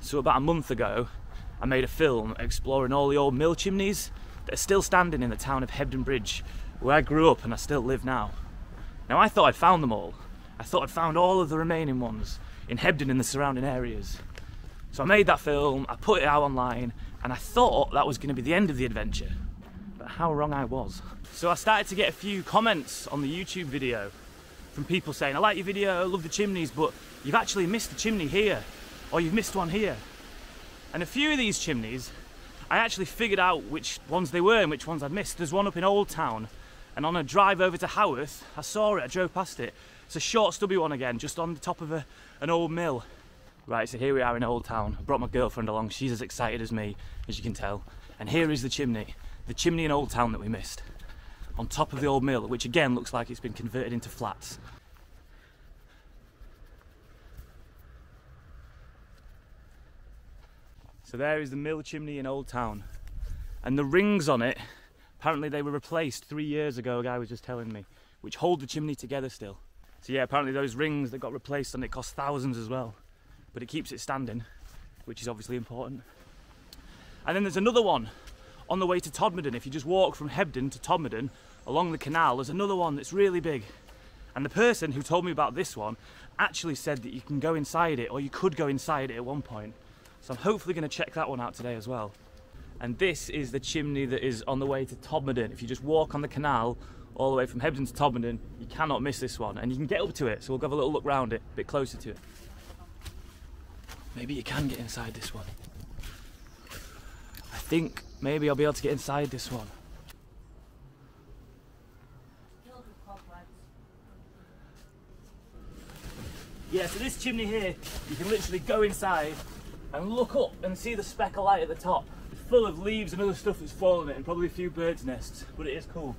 So about a month ago, I made a film exploring all the old mill chimneys that are still standing in the town of Hebden Bridge, where I grew up and I still live now. Now I thought I'd found them all. I thought I'd found all of the remaining ones in Hebden and the surrounding areas. So I made that film, I put it out online, and I thought that was going to be the end of the adventure. But how wrong I was. So I started to get a few comments on the YouTube video from people saying, I like your video, I love the chimneys, but you've actually missed a chimney here, or you've missed one here. And a few of these chimneys, I actually figured out which ones they were and which ones I'd missed. There's one up in Old Town, and on a drive over to Haworth, I saw it, I drove past it. It's a short stubby one again, just on the top of an old mill. Right, so here we are in Old Town. I brought my girlfriend along, she's as excited as me, as you can tell. And here is the chimney in Old Town that we missed. On top of the old mill, which again looks like it's been converted into flats. So there is the mill chimney in Old Town. And the rings on it, apparently they were replaced 3 years ago, a guy was just telling me, which hold the chimney together still. So yeah, apparently those rings that got replaced on it cost thousands as well, but it keeps it standing, which is obviously important. And then there's another one on the way to Todmorden. If you just walk from Hebden to Todmorden along the canal, there's another one that's really big. And the person who told me about this one actually said that you can go inside it, or you could go inside it at one point. So I'm hopefully going to check that one out today as well. And this is the chimney that is on the way to Todmorden. If you just walk on the canal all the way from Hebden to Todmorden, you cannot miss this one, and you can get up to it, so we'll have a little look round it, a bit closer to it. Maybe you can get inside this one. I think maybe I'll be able to get inside this one. Yeah, so this chimney here, you can literally go inside and look up and see the speck of light at the top. It's full of leaves and other stuff that's fallen in it, and probably a few birds' nests, but it is cool.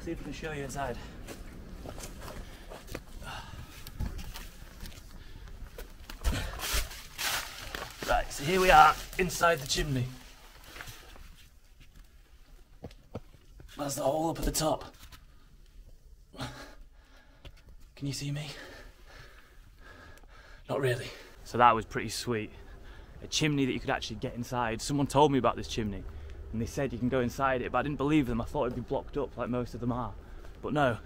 See if I can show you inside. Right, so here we are inside the chimney. That's the hole up at the top. Can you see me? Not really. So that was pretty sweet. A chimney that you could actually get inside. Someone told me about this chimney, and they said you can go inside it, but I didn't believe them. I thought it'd be blocked up like most of them are. But no,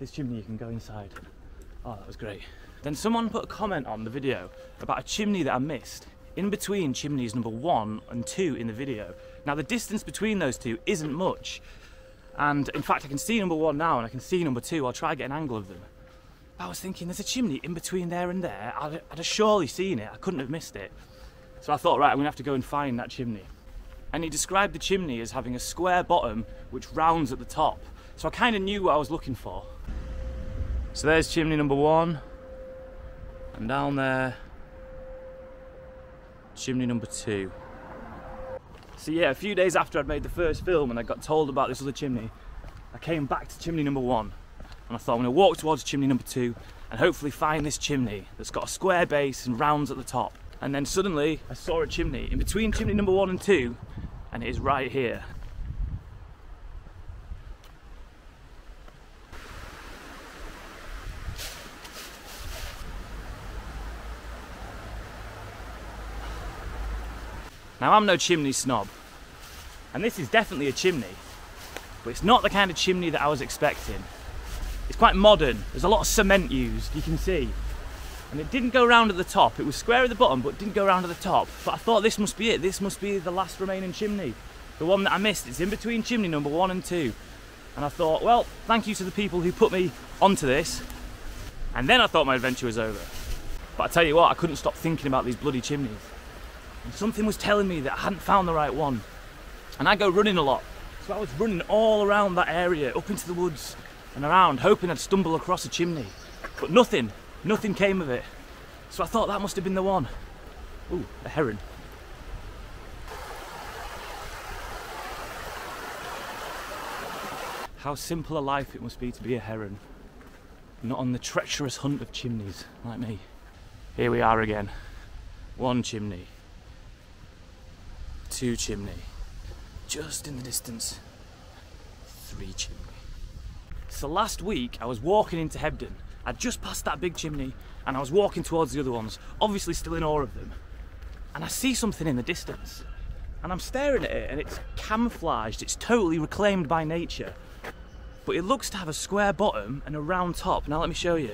this chimney you can go inside. Oh, that was great. Then someone put a comment on the video about a chimney that I missed in between chimneys number 1 and 2 in the video. Now the distance between those two isn't much. And in fact, I can see number 1 now and I can see number 2. I'll try to get an angle of them. But I was thinking, there's a chimney in between there and there. I'd have surely seen it. I couldn't have missed it. So I thought, right, I'm gonna have to go and find that chimney. And he described the chimney as having a square bottom which rounds at the top. So I kind of knew what I was looking for. So there's chimney number 1, and down there, chimney number 2. So yeah, a few days after I'd made the first film and I got told about this other chimney, I came back to chimney number 1, and I thought I'm gonna walk towards chimney number 2 and hopefully find this chimney that's got a square base and rounds at the top. And then suddenly I saw a chimney in between chimney number 1 and 2, and it is right here. Now I'm no chimney snob, and this is definitely a chimney, but it's not the kind of chimney that I was expecting. It's quite modern, there's a lot of cement used, you can see. And it didn't go round at the top, it was square at the bottom, but didn't go round at the top. But I thought this must be it, this must be the last remaining chimney. The one that I missed, it's in between chimney number 1 and 2. And I thought, well, thank you to the people who put me onto this. And then I thought my adventure was over. But I tell you what, I couldn't stop thinking about these bloody chimneys. And something was telling me that I hadn't found the right one. And I go running a lot, so I was running all around that area, up into the woods and around, hoping I'd stumble across a chimney. But nothing. Nothing came of it, so I thought that must have been the one. Ooh, a heron. How simple a life it must be to be a heron. Not on the treacherous hunt of chimneys, like me. Here we are again. 1 chimney. 2 chimney. Just in the distance. 3 chimney. So last week I was walking into Hebden. I'd just passed that big chimney and I was walking towards the other ones, obviously still in awe of them. and I see something in the distance and I'm staring at it, and it's camouflaged, it's totally reclaimed by nature, but it looks to have a square bottom and a round top. Now let me show you.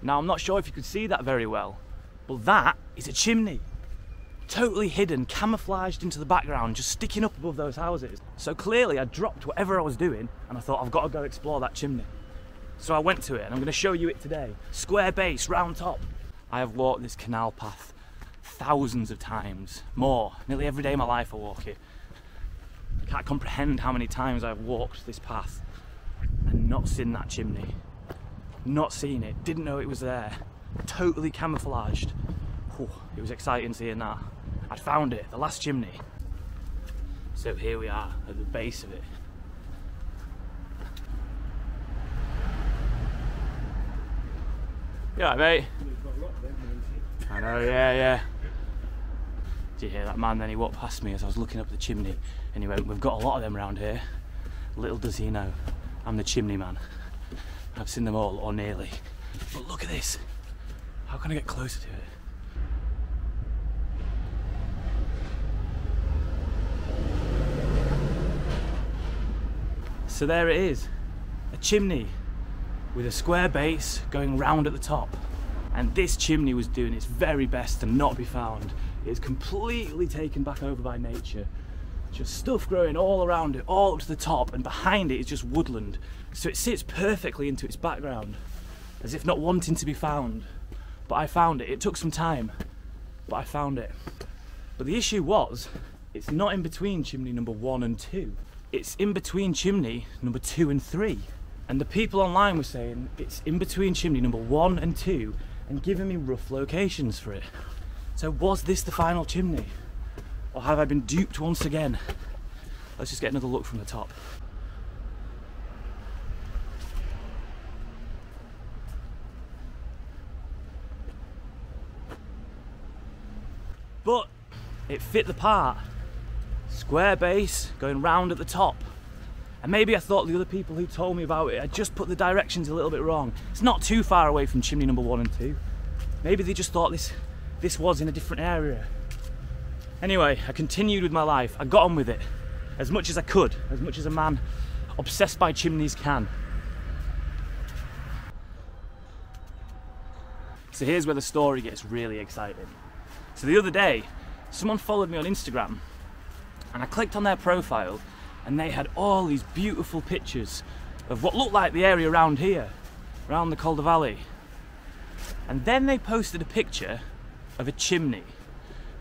Now I'm not sure if you can see that very well, but that is a chimney. Totally hidden, camouflaged into the background, just sticking up above those houses. So clearly I dropped whatever I was doing and I thought, I've got to go explore that chimney. So I went to it, and I'm going to show you it today. Square base, round top. I have walked this canal path thousands of times, more. Nearly every day of my life I walk it. I can't comprehend how many times I've walked this path and not seen that chimney. Not seen it, didn't know it was there. Totally camouflaged. Whew, it was exciting seeing that. I'd found it, the last chimney. So here we are at the base of it. You alright, mate? I know, yeah. Did you hear that man then? He walked past me as I was looking up the chimney and he went, "We've got a lot of them around here." Little does he know, I'm the chimney man. I've seen them all, or nearly. But look at this. How can I get closer to it? So there it is, a chimney with a square base going round at the top. And this chimney was doing its very best to not be found. It's completely taken back over by nature. Just stuff growing all around it, all up to the top, and behind it is just woodland. So it sits perfectly into its background, as if not wanting to be found. But I found it. It took some time, but I found it. But the issue was, it's not in between chimney number 1 and 2. It's in between chimney number 2 and 3. And the people online were saying it's in between chimney number 1 and 2 and giving me rough locations for it. So was this the final chimney? Or have I been duped once again? Let's just get another look from the top. But it fit the part. Square base going round at the top, and maybe I thought the other people who told me about it had just put the directions a little bit wrong. It's not too far away from chimney number 1 and 2. Maybe they just thought this was in a different area. Anyway, I continued with my life. I got on with it as much as I could, as much as a man obsessed by chimneys can. So here's where the story gets really exciting. So the other day, someone followed me on Instagram, and I clicked on their profile and they had all these beautiful pictures of what looked like the area around here, around the Calder Valley. And then they posted a picture of a chimney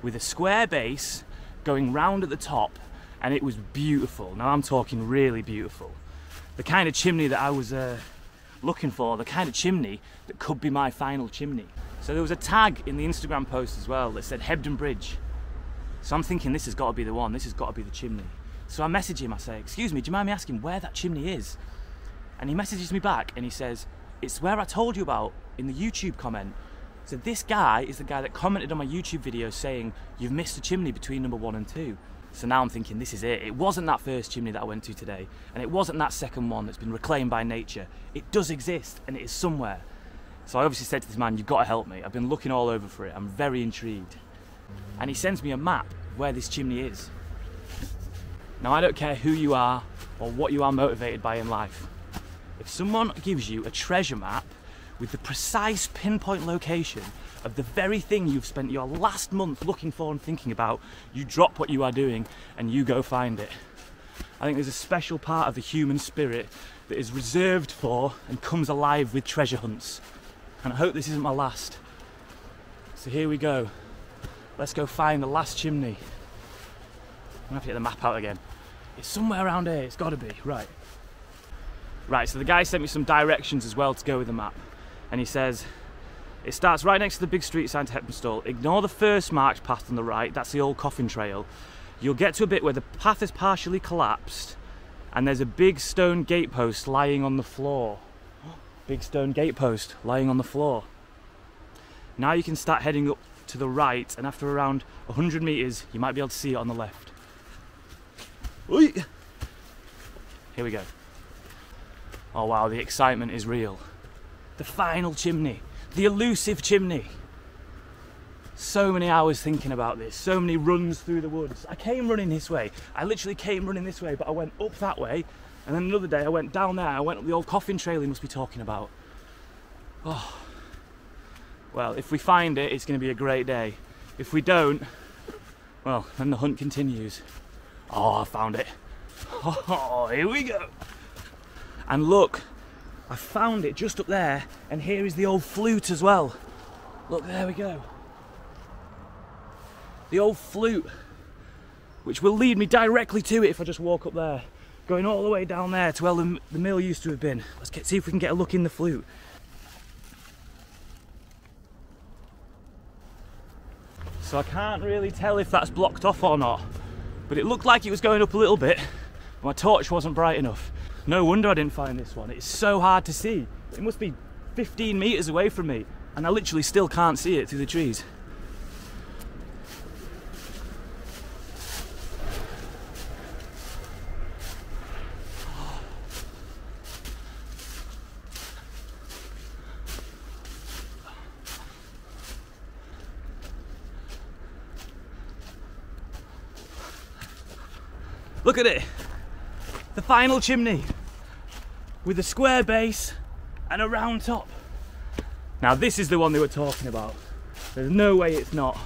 with a square base going round at the top, and it was beautiful. Now I'm talking really beautiful. The kind of chimney that I was looking for, the kind of chimney that could be my final chimney. So there was a tag in the Instagram post as well that said Hebden Bridge. So I'm thinking, this has got to be the one, this has got to be the chimney. So I message him, I say, "Excuse me, do you mind me asking where that chimney is?" And he messages me back and he says, "It's where I told you about in the YouTube comment." So this guy is the guy that commented on my YouTube video saying, "You've missed a chimney between number 1 and 2. So now I'm thinking, this is it. It wasn't that first chimney that I went to today, and it wasn't that second one that's been reclaimed by nature. It does exist, and it is somewhere. So I obviously said to this man, "You've got to help me. I've been looking all over for it. I'm very intrigued." And he sends me a map of where this chimney is. Now I don't care who you are or what you are motivated by in life. If someone gives you a treasure map with the precise pinpoint location of the very thing you've spent your last month looking for and thinking about, you drop what you are doing and you go find it. I think there's a special part of the human spirit that is reserved for and comes alive with treasure hunts. And I hope this isn't my last. So here we go. Let's go find the last chimney. I'm gonna have to get the map out again. It's somewhere around here, it's gotta be, right. Right, so the guy sent me some directions as well to go with the map. And he says, it starts right next to the big street sign to Heptonstall. Ignore the first marked path on the right, that's the old coffin trail. You'll get to a bit where the path is partially collapsed and there's a big stone gatepost lying on the floor. Big stone gatepost lying on the floor. Now you can start heading up to the right, and after around 100 metres you might be able to see it on the left. Oi! Here we go. Oh wow, the excitement is real. The final chimney. The elusive chimney. So many hours thinking about this. So many runs through the woods. I came running this way. I literally came running this way, but I went up that way. And then another day I went down there. I went up the old coffin trail he must be talking about. Oh. Well, if we find it, it's going to be a great day. If we don't, well, then the hunt continues. Oh, I found it. Oh, here we go. And look, I found it just up there. And here is the old flute as well. Look, there we go. The old flute, which will lead me directly to it if I just walk up there. Going all the way down there to where the mill used to have been. Let's see if we can get a look in the flute. So I can't really tell if that's blocked off or not, but it looked like it was going up a little bit. My torch wasn't bright enough. No wonder I didn't find this one. It's so hard to see. It must be 15 meters away from me, and I literally still can't see it through the trees. Look at it, the final chimney with a square base and a round top. Now this is the one they were talking about. There's no way it's not.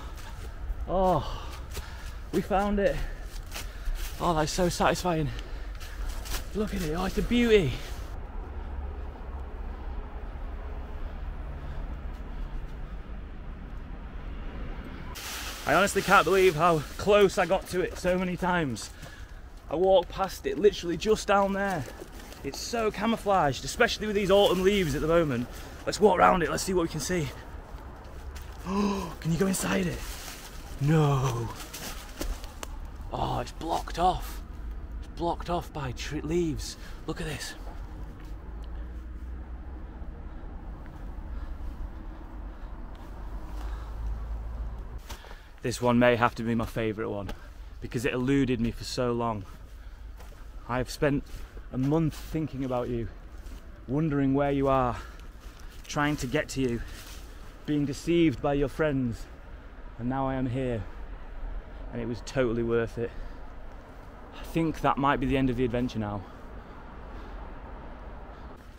Oh, we found it. Oh, that's so satisfying. Look at it, oh, it's a beauty. I honestly can't believe how close I got to it so many times. I walked past it literally just down there. It's so camouflaged, especially with these autumn leaves at the moment. Let's walk around it, let's see what we can see. Oh, can you go inside it? No. Oh, it's blocked off. It's blocked off by leaves. Look at this. This one may have to be my favourite one, because it eluded me for so long. I've spent a month thinking about you, wondering where you are, trying to get to you, being deceived by your friends, and now I am here, and it was totally worth it. I think that might be the end of the adventure now.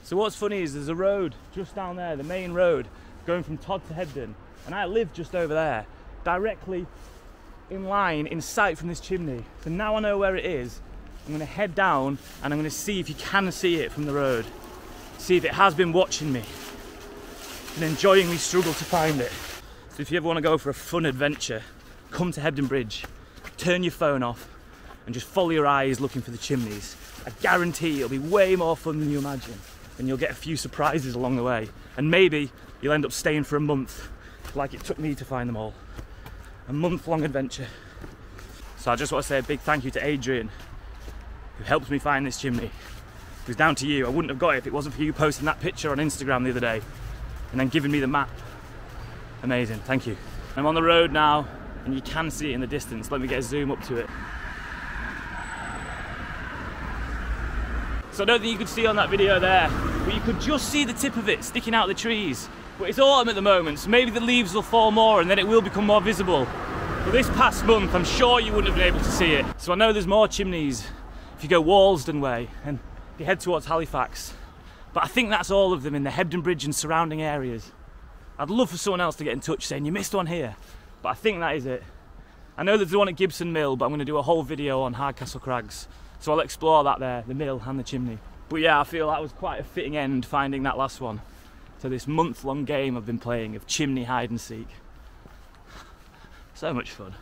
So what's funny is there's a road just down there, the main road, going from Tod to Hebden, and I live just over there, directly in line, in sight from this chimney. So now I know where it is. I'm going to head down and I'm going to see if you can see it from the road. See if it has been watching me and enjoyingly struggle to find it. So if you ever want to go for a fun adventure, come to Hebden Bridge, turn your phone off and just follow your eyes looking for the chimneys. I guarantee it'll be way more fun than you imagine, and you'll get a few surprises along the way, and maybe you'll end up staying for a month like it took me to find them all. A month-long adventure. So I just want to say a big thank you to Adrian, who helped me find this chimney. It was down to you. I wouldn't have got it if it wasn't for you posting that picture on Instagram the other day and then giving me the map. Amazing, thank you. I'm on the road now and you can see it in the distance. Let me get a zoom up to it. So I don't think you could see on that video there, but you could just see the tip of it sticking out of the trees. But it's autumn at the moment, so maybe the leaves will fall more and then it will become more visible. But this past month, I'm sure you wouldn't have been able to see it. So I know there's more chimneys if you go Walsden way and you head towards Halifax. But I think that's all of them in the Hebden Bridge and surrounding areas. I'd love for someone else to get in touch saying, you missed one here. But I think that is it. I know there's one at Gibson Mill, but I'm going to do a whole video on Hardcastle Crags. So I'll explore that there, the mill and the chimney. But yeah, I feel that was quite a fitting end, finding that last one. So this month-long game I've been playing of chimney hide and seek. So much fun.